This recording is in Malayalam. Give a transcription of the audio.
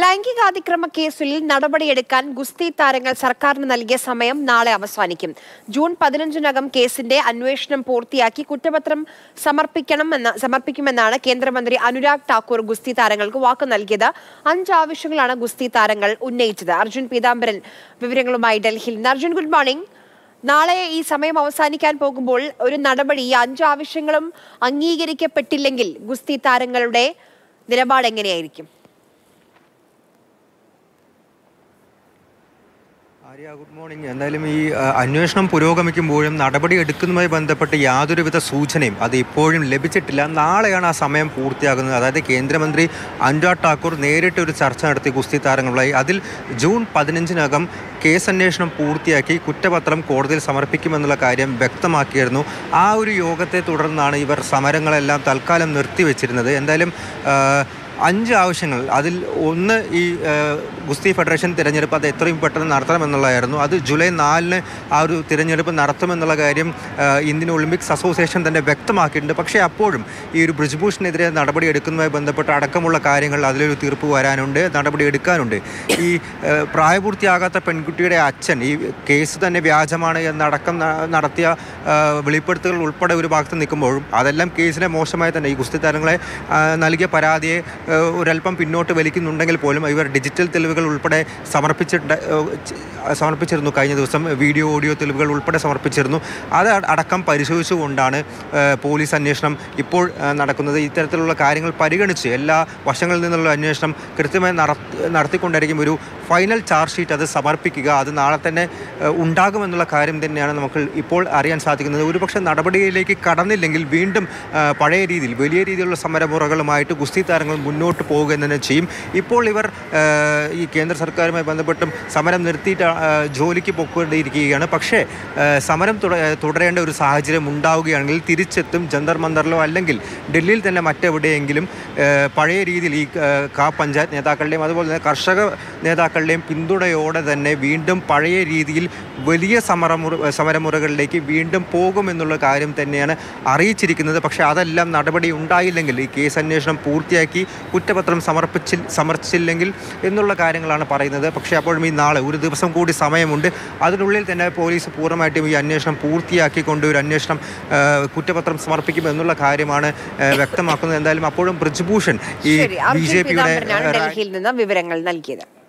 ലൈംഗികാതിക്രമ കേസിൽ നടപടിയെടുക്കാൻ ഗുസ്തി താരങ്ങൾ സർക്കാരിന് നൽകിയ സമയം നാളെ അവസാനിക്കും. ജൂൺ 15-നകം കേസിന്റെ അന്വേഷണം പൂർത്തിയാക്കി കുറ്റപത്രം സമർപ്പിക്കുമെന്നാണ് കേന്ദ്രമന്ത്രി അനുരാഗ് ഠാക്കൂർ ഗുസ്തി താരങ്ങൾക്ക് വാക്ക് നൽകിയത്. 5 ആവശ്യങ്ങളാണ് ഗുസ്തി താരങ്ങൾ ഉന്നയിച്ചത്. അർജുൻ പീതാംബരൻ വിവരങ്ങളുമായി ഡൽഹിയിൽ നിന്ന്. Arjun, good morning. നാളെ ഈ സമയം അവസാനിക്കാൻ പോകുമ്പോൾ ഒരു നടപടി, ഈ 5 ആവശ്യങ്ങളും അംഗീകരിക്കപ്പെട്ടില്ലെങ്കിൽ ഗുസ്തി താരങ്ങളുടെ നിലപാട് എങ്ങനെയായിരിക്കും? Arya, good morning. എന്തായാലും ഈ അന്വേഷണം പുരോഗമിക്കുമ്പോഴും നടപടി എടുക്കുന്നതുമായി ബന്ധപ്പെട്ട് യാതൊരുവിധ സൂചനയും അത് ഇപ്പോഴും ലഭിച്ചിട്ടില്ല. നാളെയാണ് ആ സമയം പൂർത്തിയാകുന്നത്. അതായത് കേന്ദ്രമന്ത്രി അനുരാഗ് ഠാക്കൂർ നേരിട്ട് ഒരു ചർച്ച നടത്തി ഗുസ്തി താരങ്ങളുമായി. അതിൽ ജൂൺ 15-നകം കേസ് അന്വേഷണം പൂർത്തിയാക്കി കുറ്റപത്രം കോടതിയിൽ സമർപ്പിക്കുമെന്നുള്ള കാര്യം വ്യക്തമാക്കിയിരുന്നു. ആ ഒരു യോഗത്തെ തുടർന്നാണ് ഇവർ സമരങ്ങളെല്ലാം തൽക്കാലം നിർത്തിവെച്ചിരുന്നത്. എന്തായാലും 5 ആവശ്യങ്ങൾ, അതിൽ ഒന്ന് ഈ ഗുസ്തി ഫെഡറേഷൻ തിരഞ്ഞെടുപ്പ് അത് എത്രയും പെട്ടെന്ന് നടത്തണമെന്നുള്ളതായിരുന്നു. അത് ജൂലൈ 4-ന് ആ ഒരു തിരഞ്ഞെടുപ്പ് നടത്തുമെന്നുള്ള കാര്യം ഇന്ത്യൻ ഒളിമ്പിക്സ് അസോസിയേഷൻ തന്നെ വ്യക്തമാക്കിയിട്ടുണ്ട്. പക്ഷേ അപ്പോഴും ഈ ഒരു ബ്രിജ്ഭൂഷണെതിരെ നടപടി എടുക്കുന്നതുമായി ബന്ധപ്പെട്ട അടക്കമുള്ള കാര്യങ്ങൾ, അതിലൊരു തീർപ്പ് വരാനുണ്ട്, നടപടി എടുക്കാനുണ്ട്. ഈ പ്രായപൂർത്തിയാകാത്ത പെൺകുട്ടിയുടെ അച്ഛൻ ഈ കേസ് തന്നെ വ്യാജമാണ് എന്നടക്കം നടത്തിയ വെളിപ്പെടുത്തുകൾ ഉൾപ്പെടെ ഒരു ഭാഗത്ത് നിൽക്കുമ്പോഴും അതെല്ലാം കേസിനെ മോശമായി തന്നെ, ഈ ഗുസ്തി താരങ്ങളെ നൽകിയ പരാതിയെ ഒരല്പം പിന്നോട്ട് വലിക്കുന്നുണ്ടെങ്കിൽ പോലും ഇവർ ഡിജിറ്റൽ തെളിവുകൾ ഉൾപ്പെടെ സമർപ്പിച്ചിരുന്നു. കഴിഞ്ഞ ദിവസം വീഡിയോ ഓഡിയോ തെളിവുകൾ ഉൾപ്പെടെ സമർപ്പിച്ചിരുന്നു. അത് അടക്കം പരിശോധിച്ചുകൊണ്ടാണ് പോലീസ് അന്വേഷണം ഇപ്പോൾ നടക്കുന്നത്. ഇത്തരത്തിലുള്ള കാര്യങ്ങൾ പരിഗണിച്ച് എല്ലാ വശങ്ങളിൽ നിന്നുള്ള അന്വേഷണം കൃത്യമായി നടത്തിക്കൊണ്ടായിരിക്കും ഒരു ഫൈനൽ ചാർജ് ഷീറ്റ് അത് സമർപ്പിക്കുക. അത് നാളെ തന്നെ ഉണ്ടാകുമെന്നുള്ള കാര്യം തന്നെയാണ് നമുക്ക് ഇപ്പോൾ അറിയാൻ സാധിക്കുന്നത്. ഒരുപക്ഷെ നടപടിയിലേക്ക് കടന്നില്ലെങ്കിൽ വീണ്ടും പഴയ രീതിയിൽ വലിയ രീതിയിലുള്ള സമരമുറകളുമായിട്ട് ഗുസ്തി താരങ്ങൾ മുന്നോട്ട് പോവുക തന്നെ ചെയ്യും. ഇപ്പോൾ ഇവർ ഈ കേന്ദ്ര സർക്കാരുമായി ബന്ധപ്പെട്ടും സമരം നിർത്തിയിട്ട് ജോലിക്ക് പൊക്കൊണ്ടിരിക്കുകയാണ്. പക്ഷേ സമരം തുടരേണ്ട ഒരു സാഹചര്യം ഉണ്ടാവുകയാണെങ്കിൽ തിരിച്ചെത്തും ജന്തർ മന്ദറിലോ അല്ലെങ്കിൽ ഡൽഹിയിൽ തന്നെ മറ്റെവിടെയെങ്കിലും പഴയ രീതിയിൽ ഈ പഞ്ചായത്ത് നേതാക്കളുടെയും അതുപോലെ തന്നെ കർഷക നേതാക്കളുടെയും പിന്തുണയോടെ തന്നെ വീണ്ടും പഴയ രീതിയിൽ വലിയ സമരമുറകളിലേക്ക് വീണ്ടും പോകുമെന്നുള്ള കാര്യം തന്നെയാണ് അറിയിച്ചിരിക്കുന്നത്. പക്ഷേ അതെല്ലാം നടപടി ഉണ്ടായില്ലെങ്കിൽ, ഈ കേസ് അന്വേഷണം പൂർത്തിയാക്കി കുറ്റപത്രം സമർപ്പിച്ചില്ലെങ്കിൽ എന്നുള്ള കാര്യങ്ങളാണ് പറയുന്നത്. പക്ഷേ അപ്പോഴും ഈ നാളെ ഒരു ദിവസം കൂടി സമയമുണ്ട്. അതിനുള്ളിൽ തന്നെ പോലീസ് പൂർണ്ണമായിട്ടും ഈ അന്വേഷണം പൂർത്തിയാക്കിക്കൊണ്ട് ഒരു കുറ്റപത്രം സമർപ്പിക്കും എന്നുള്ള കാര്യമാണ് വ്യക്തമാക്കുന്നത്. എന്തായാലും അപ്പോഴും ബ്രിജ്ഭൂഷൺ ഈ BJPയുടെ വിവരങ്ങൾ നൽകിയത്.